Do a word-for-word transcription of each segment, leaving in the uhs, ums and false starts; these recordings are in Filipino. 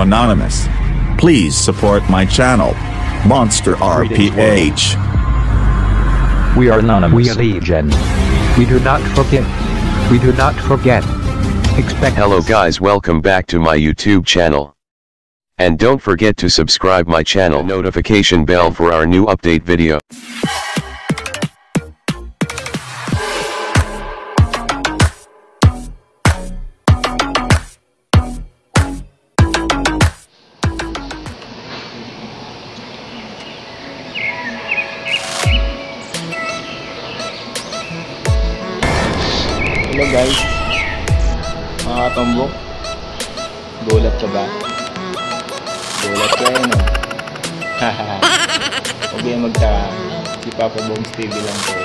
am anonymous. Please support my channel, Monster R P H. We are anonymous. We are legion. We do not forget. We do not forget. Expect. Hello guys, welcome back to my YouTube channel. And don't forget to subscribe my channel, notification bell for our new update video. Hello guys, mga katombok, gulat ka ba? Gulat ka yun o. Haha, huwag yan magtaka, si Papabogs T V lang ko eh.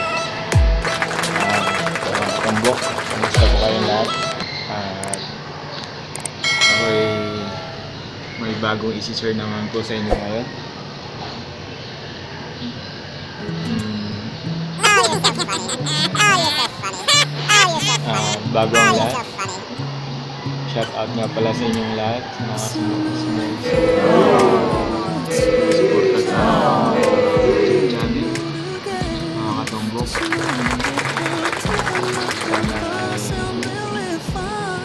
Uh, so, katombok, kamusta po kayong lahat? At uh, ako'y may bagong isi-share naman po sa inyo ngayon. Uh, bago ang lahat, shout out nga pala sa inyong lahat sa mga sumusunod sumusuporta sa YouTube channel, mga katombok. Sana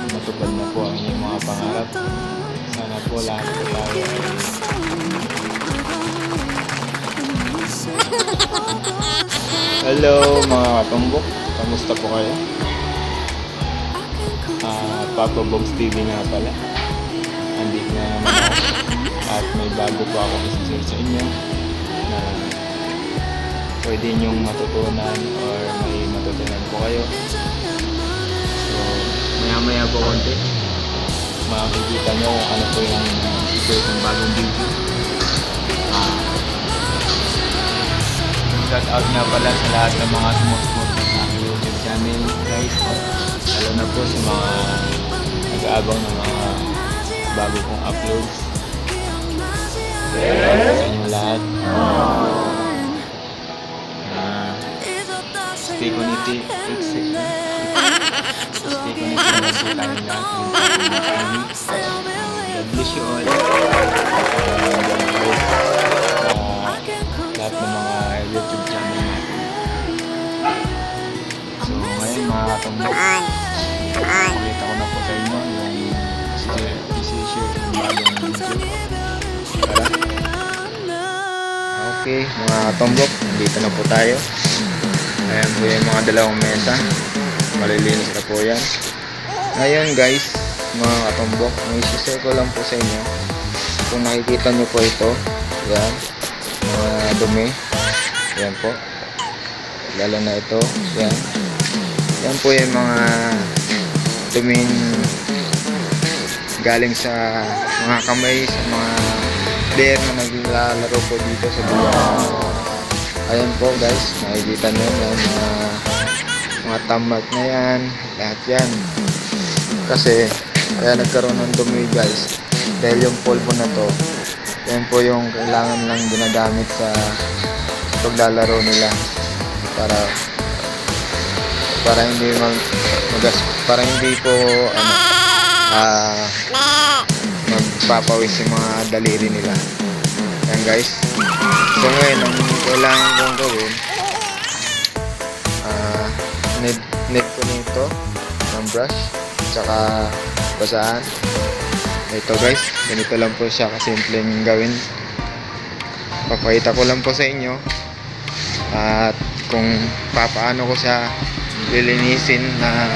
matupad na po ang inyong mga pangarap. Sana po lahat po tayo hello mga katombok, kamusta po kayo? Uh, Papabogs T V nga pala, andit na naman at may bago po ako i-share sa inyo na pwede nyong matutunan or may matutunan po kayo. So maya maya po konti makikita nyo kung ano po yung i-share ng bagong video. uh, shout out nga pala sa lahat ng mga sumusunod sa YouTube channel guys, lalo na po sa mga nag-aabang ng mga bago kong uploads. Shout out sa inyo lahat. uh, Stay connected. Stay connected sa tayong lahat. God bless you all. uh, Lahat ng mga YouTube channel natin. So ngayon mga katombok, pakita ko na po sa inyo yung isi-share ng bagong video. Tara. Okay mga katombok, dito na po tayo. Ayan po yung mga dalawang mesa, malilinis na po yan. Ngayon guys mga katombok, may isi-share ko lang po sa inyo. Kung nakikita nyo po ito, yan, mga dumi, yan po, lalo na ito, yan, yan po yung mga duming galing sa mga kamay, sa mga player na naglalaro po dito sa bilyaran. Ayan po guys, nakikita nyo yan, mga, mga tambak na yan, lahat yan, kasi kaya nagkaroon ng dumi guys dahil yung polvo na to, yan po yung kailangan lang ginagamit sa paglalaro nila para para hindi mag, magas, para hindi po ano uh, magpapawis yung mga daliri nila. Yan guys, so ngayon ang kailangan kong gawin, uh, need, need ko nito ng brush tsaka basaan. Ito guys, ganito lang po siya kasimpleng gawin, papakita ko lang po sa inyo at kung papaano ko siya lilinisin na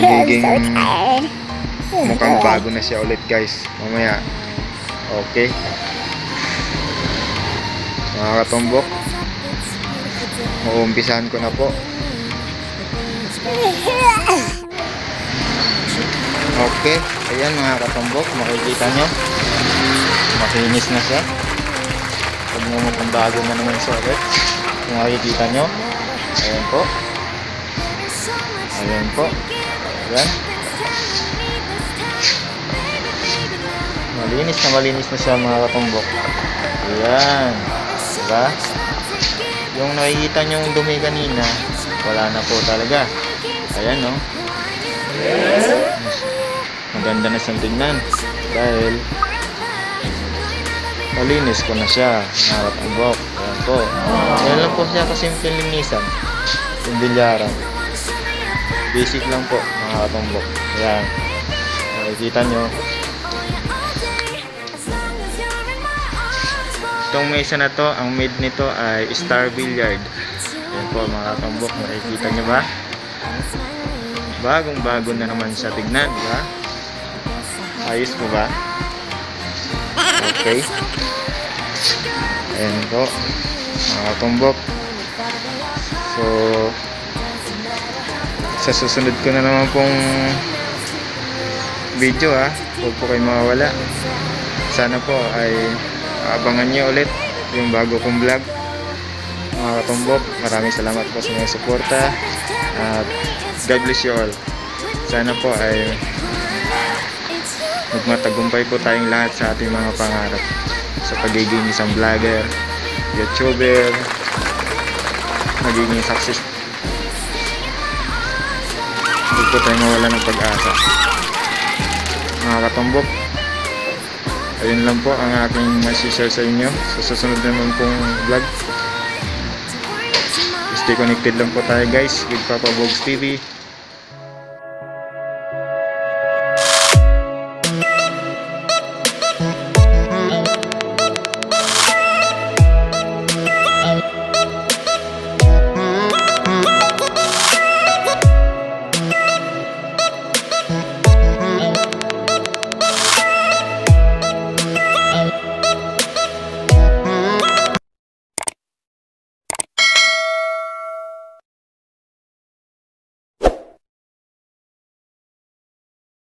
magiging mukhang bago na siya ulit guys mamaya. Okay mga katombok, uumpisahan ko na po. Okay, ayan mga katombok, makikita nyo makinis na siya. Pag mukhang bago na naman siya ulit. Kung makikita nyo, ayan po. Ayan po. Ayan. Malinis na malinis na siya mga katombok. Ayan. Diba? Yung nakikita nyo yung dumi kanina, wala na po talaga. Ayan o. No? Ayan. maganda na siyang tingnan dahil malinis ko na siya, harap ubok. Ayan po, ayan lang po siya kasimple linisan yung bilyaran, basic lang po mga katumbok. Ayan, nakikita nyo itong mesa na to, ang made nito ay Star Billiard. Ayan po mga katumbok, nakikita nyo ba? Bagong bago na naman siya tignan, diba? Ayos mo ba? Okay, ayan po mga tumbok. So sa susunod ko na naman pong video, ha, huwag po kayo mawawala. Sana po ay abangan nyo ulit yung bago kong vlog mga katumbok. Maraming salamat po sa mga suporta at God bless you all. Sana po ay magmatagumpay po tayong lahat sa ating mga pangarap sa pagiging isang vlogger, YouTuber, magiging success. Huwag po tayong mawala ng pag-asa mga katumbok. Ayun lang po ang aking masishare sa inyo sa susunod naman pong vlog. Stay connected lang po tayo guys with Papabogs T V.